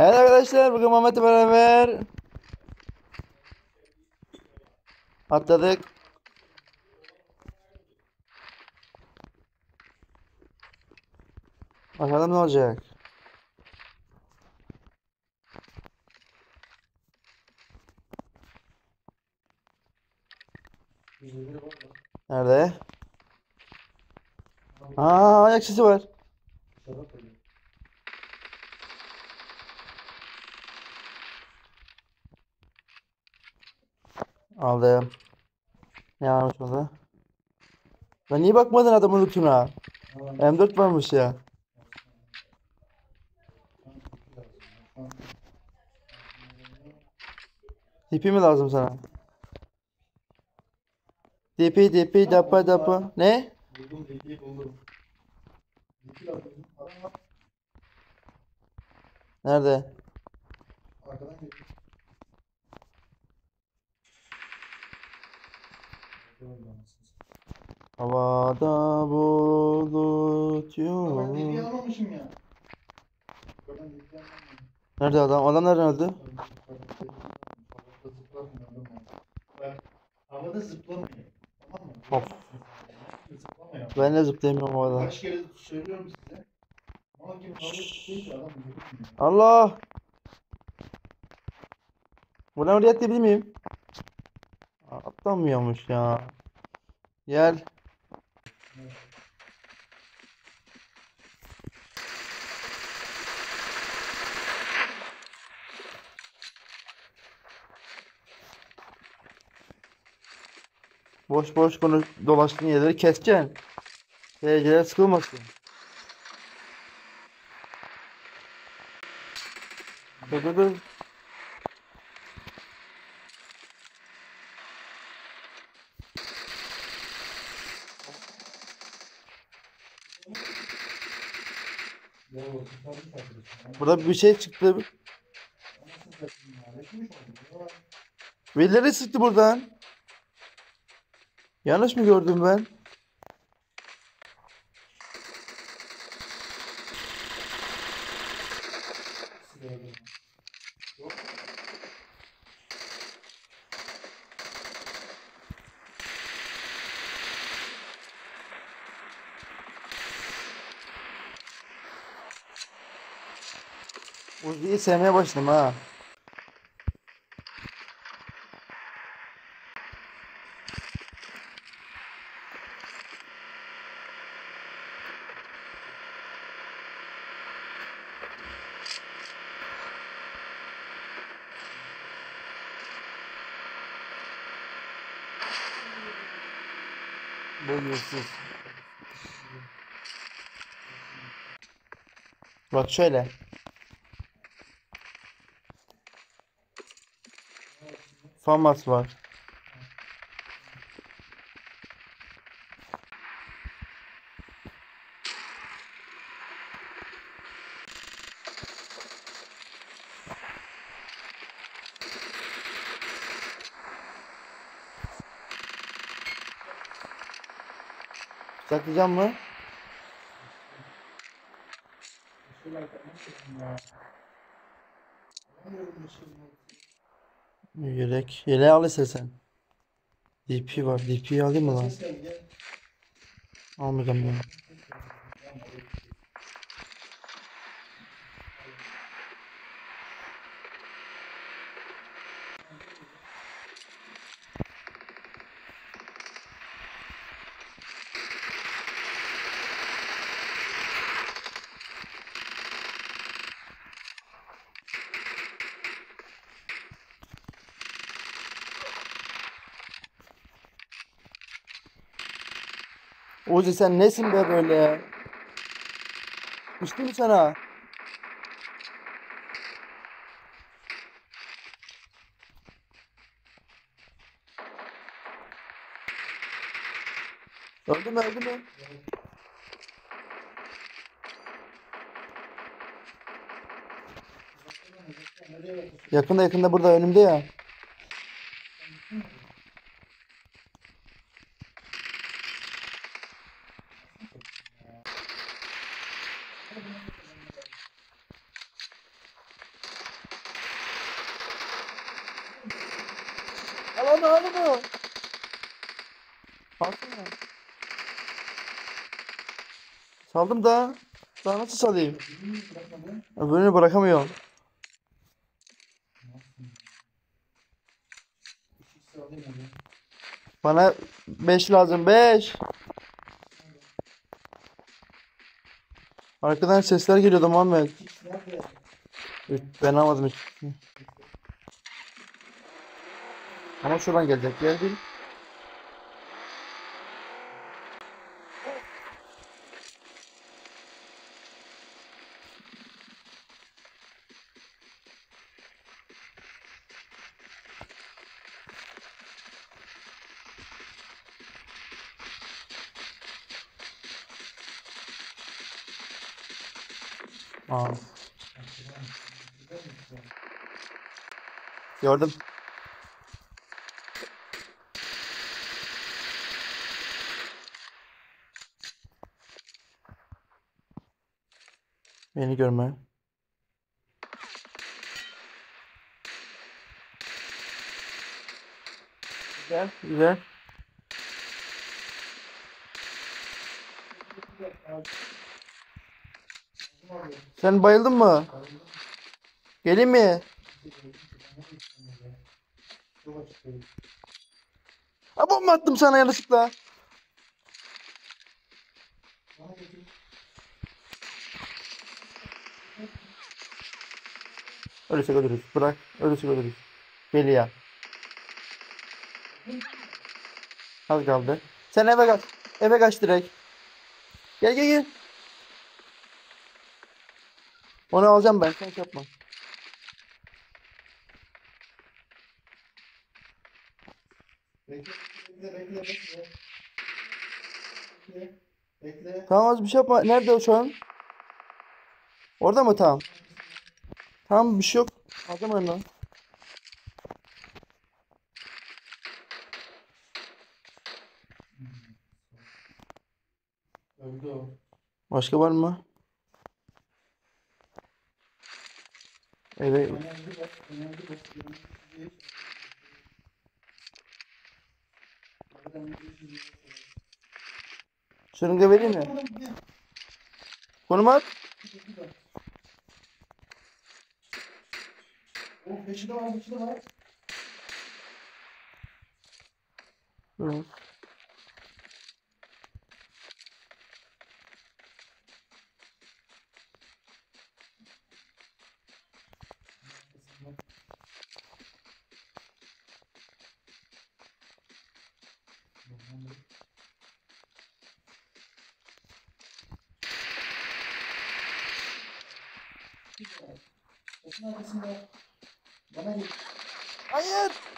Evet arkadaşlar, bugün Mehmet'le beraber atladık. Bakalım ne olacak. Nerede? Aa, ayak sesi var. Aldım. Ne varmış burada? Ben niye bakmadın adamın lootuna? M4 varmış ya. DP mi lazım sana? DP dapa. Ne? Buldum, DP'yi buldum. Nerede? Arkadan geliyor. Havada bulut yok. Ben DP'yi almamışım ya. Nerede adam? Adam nerede? Havada zıplamıyor. Tamam mı? Of. Ben de zıplayamıyorum havada. Kaç kere söylüyorum size. Ama kim havada zıplayınca adam zıplamıyor. Allah! Buradan oraya atlayabilir miyim? Atlanmıyormuş ya. Gel. Evet. Boş boş dolaştığın yerleri keseceksin. Seyirciler sıkılmasın. Dur. Burada bir şey çıktı. Birileri sıktı buradan. Yanlış mı gördüm ben? Uzi'yi sevmeye başladım ha. Buluyorsunuz. Bak şöyle. Famas var. Saklayacağım mı? Yürek. Yeleği al istersen. DP var. DP'yi alayım mı lan? Almayacağım ben. Ozi sen nesin be böyle? Düştü mü sana? Öldü mü? Yakında burada önümde ya. Lan abi bu. Baksana. Saldım da. Daha nasıl salayım? Öbürünü bırakamıyorum. Bana 5 lazım. 5. Arkadan sesler geliyordu Muhammed. Ben almadım hiç. Ama şuradan gelecek. Geldi. Aa. Gördüm. Beni görme. Güzel, güzel. Sen bayıldın mı? Gelin mi? Ha, bomba attım sana yanlışlıkla. Ölürsek ölürüz. Bırak. Ölürsek ölürüz. Geliyor. Az kaldı. Sen eve kaç. Eve kaç direkt. Gel gel gel. Onu alacağım ben. Sen yapma. Bekle. Tamam az bir şey yapma. Nerede o şu an? Orada mı tam? Tamam bir şey yok. Alacağım onu. Öldü o. Başka var mı? Evet. Şırınga vereyim mi? Konum at. Peşi de var, peşi de var. Evet. Hayır.